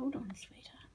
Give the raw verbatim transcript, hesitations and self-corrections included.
Hold on, sweetheart.